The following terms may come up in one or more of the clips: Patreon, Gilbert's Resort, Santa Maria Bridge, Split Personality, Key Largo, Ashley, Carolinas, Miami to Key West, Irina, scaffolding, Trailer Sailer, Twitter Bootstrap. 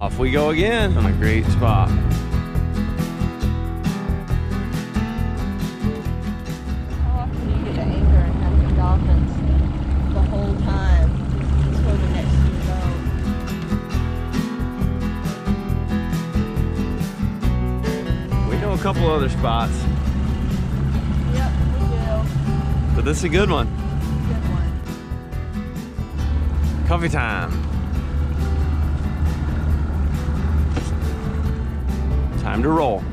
Off we go again on a great spot. How often do you get to anchor and have the dolphins the whole time until the next you go? We know a couple other spots. Yep, we do. But this is a good one. Good one. Coffee time. Time to roll.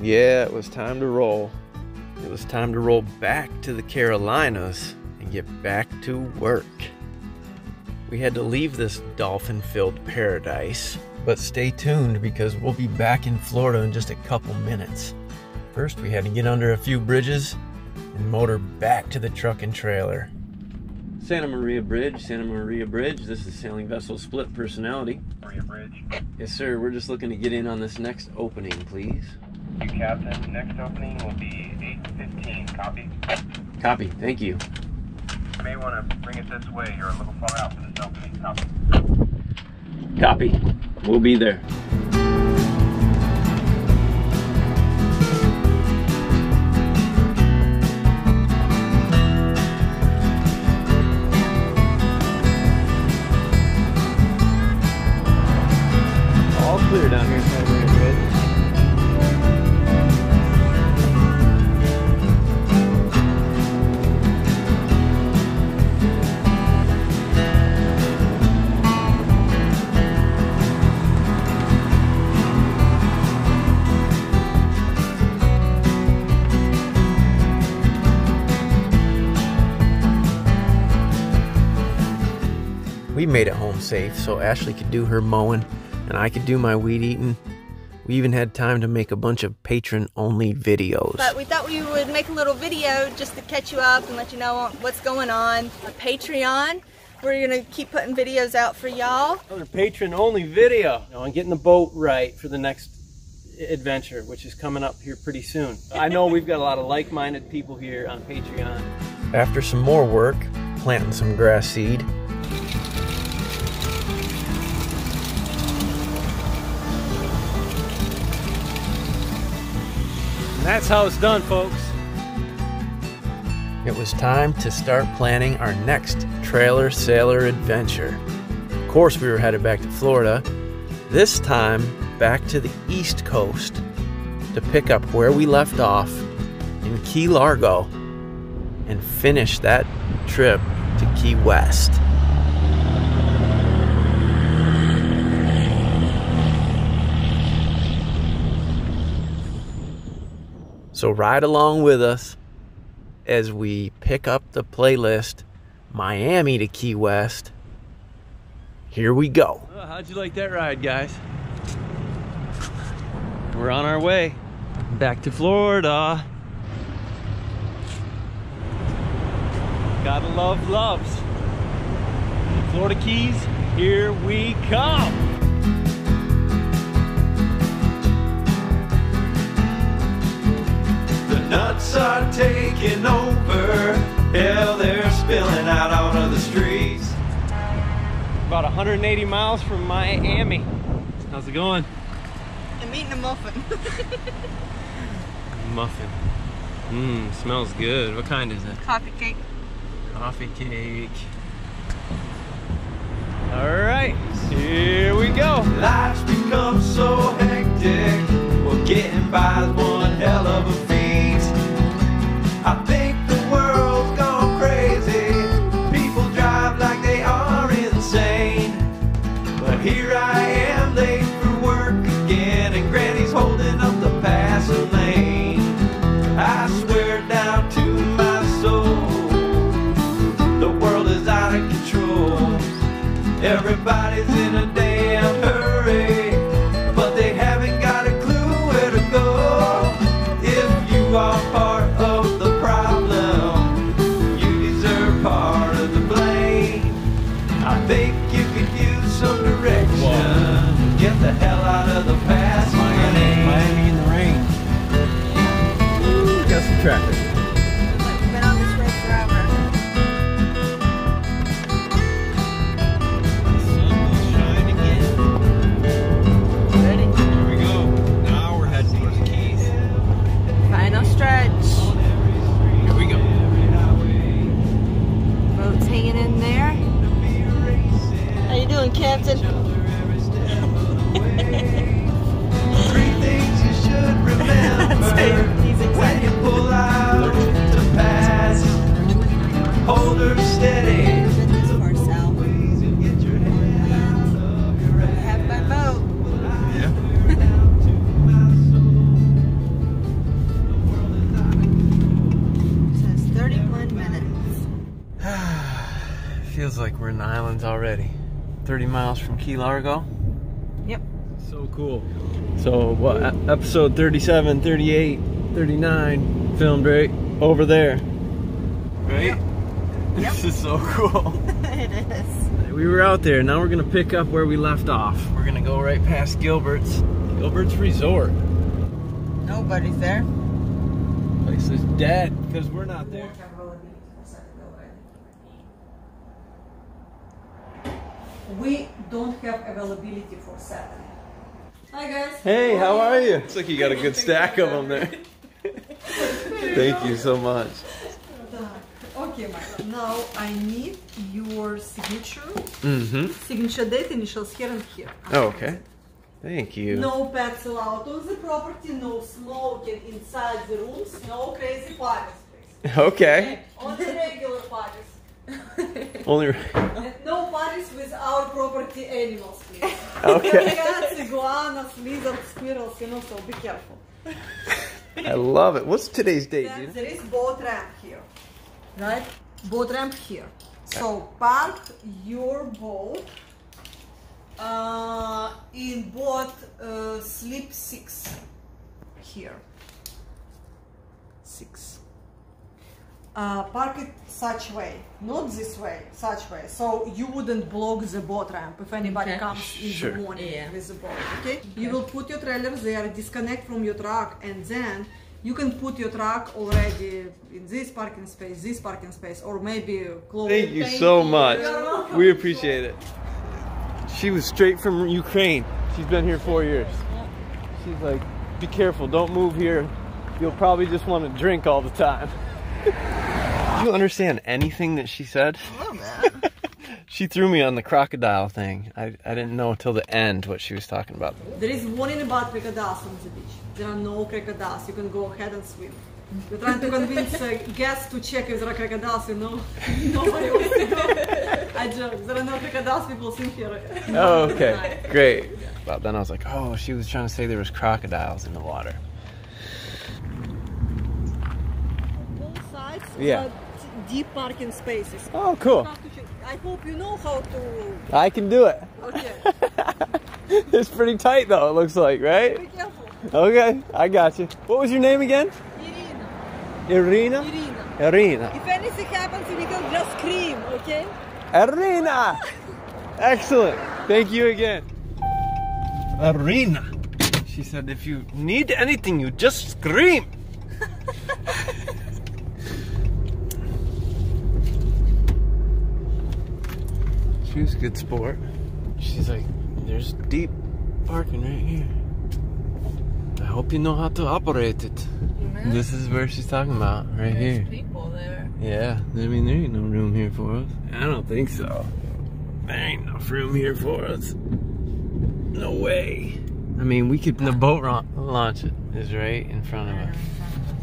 Yeah, it was time to roll. It was time to roll back to the Carolinas and get back to work. We had to leave this dolphin-filled paradise, but stay tuned because we'll be back in Florida in just a couple minutes. First, we had to get under a few bridges and motor back to the truck and trailer. Santa Maria Bridge, Santa Maria Bridge. This is Sailing Vessel Split Personality. Maria Bridge. Yes, sir. We're just looking to get in on this next opening, please. You, Captain. Next opening will be 8:15. Copy? Copy. Thank you. You may want to bring it this way. You're a little far out for this opening. Copy. Copy. We'll be there. Clear down here in Santa Maria Bridge. We made it home safe so Ashley could do her mowing and I could do my weed eating. We even had time to make a bunch of patron-only videos. But we thought we would make a little video just to catch you up and let you know what's going on. On Patreon, we're gonna keep putting videos out for y'all. Another patron-only video on getting the boat right for the next adventure, which is coming up here pretty soon. I know we've got a lot of like-minded people here on Patreon. After some more work, planting some grass seed, and that's how it's done, folks. It was time to start planning our next trailer sailor adventure. Of course, we were headed back to Florida, this time back to the East Coast to pick up where we left off in Key Largo and finish that trip to Key West. So ride along with us as we pick up the playlist, Miami to Key West. Here we go. Well, how'd you like that ride, guys? We're on our way back to Florida. Gotta love loves. Florida Keys, here we come. Nuts are taking over, hell, they're spilling out onto the streets. About 180 miles from Miami. How's it going? I'm eating a muffin. Muffin. Mmm, smells good. What kind is it? Coffee cake. Coffee cake. Alright, here we go. Life's become so hectic, we're getting by one hell of a feat. I think the world's gone crazy. People drive like they are insane. But here I am late for work again, and Granny's holding up the passing lane. I swear down to my soul, the world is out of control. Everybody's in a damn hurry, but they haven't got a clue where to go. If you are part of the the hell out of the past. Miami, Miami in the rain. Ooh, got some traffic. We've been on this road forever. The sun will shine again. Feels like we're in the islands already. 30 miles from Key Largo. Yep. So cool. So what? Episode 37, 38, 39 filmed right over there. Right? Yep. This is so cool. It is. We were out there. Now we're gonna pick up where we left off. We're gonna go right past Gilbert's Resort. Nobody's there. Place is dead because we're not there. We don't have availability for Saturday. Hi guys. Hey, how are you? Looks like you got a good stack of them there. Thank you so much. Okay, Michael. Now I need your signature. Mm-hmm. Signature date, initials here and here. Okay. Thank you. No pets allowed on the property. No smoking inside the rooms. No crazy parties. Okay. Only regular parties. Only no parties with our property animals, please. Okay. Cats, iguanas, lizards, squirrels, you know, so be careful. I love it. What's today's date, dude? You know? There is boat ramp here, right? Boat ramp here. Okay. So park your boat in boat slip 6 here. 6. Park it such way, not this way, such way, so you wouldn't block the boat ramp if anybody comes in the morning with the boat, okay? You will put your trailer there, disconnect from your truck, and then you can put your truck already in this parking space, or maybe close. Thank you so much. We appreciate it. She was straight from Ukraine. She's been here 4 years. She's like, be careful, don't move here. You'll probably just want to drink all the time. Do you understand anything that she said? A little bit. She threw me on the crocodile thing. I didn't know until the end what she was talking about. There is warning about crocodiles on the beach. There are no crocodiles. You can go ahead and swim. We're trying to convince guests to check if there are crocodiles, you know? Nobody wants to know. I joke. There are no crocodiles. People swim here. Oh, okay. Great. Yeah. But then I was like, oh, she was trying to say there was crocodiles in the water. Yeah. Deep parking spaces. Oh, cool. I hope you know how to... I can do it. Okay. It's pretty tight though, it looks like, right? Be careful. Okay, I got you. What was your name again? Irina. Irina? Irina. Irina. If anything happens, you can just scream, okay? Irina! Excellent. Thank you again. Irina. She said, if you need anything, you just scream. She was a good sport. She's like, there's deep parking right here. I hope you know how to operate it. Amen. This is where she's talking about, right there's here. There's people there. Yeah, I mean, there ain't no room here for us. I don't think so. There ain't enough room here for us. No way. I mean, we could, the boat launch it is right in front of us.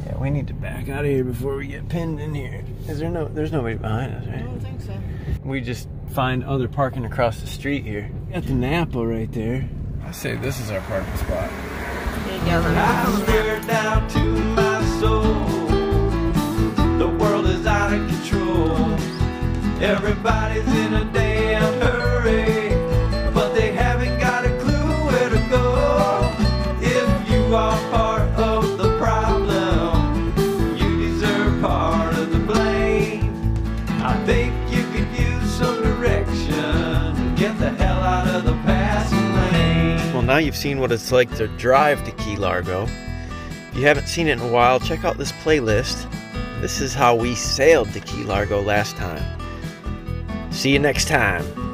Yeah, we need to back out of here before we get pinned in here. Is there no, there's nobody behind us, right? I don't think so. We just find other parking across the street here. Got the Napa right there. I say this is our parking spot. There you go. I stare down to my soul. The world is out of control. Everybody's in a damn hurry, but they haven't got a clue where to go. If you are part of the problem, you deserve part of the blame. I think you could use some direction, get the hell out of the passing lane. Well, now you've seen what it's like to drive to Key Largo. If you haven't seen it in a while, check out this playlist. This is how we sailed to Key Largo last time. See you next time.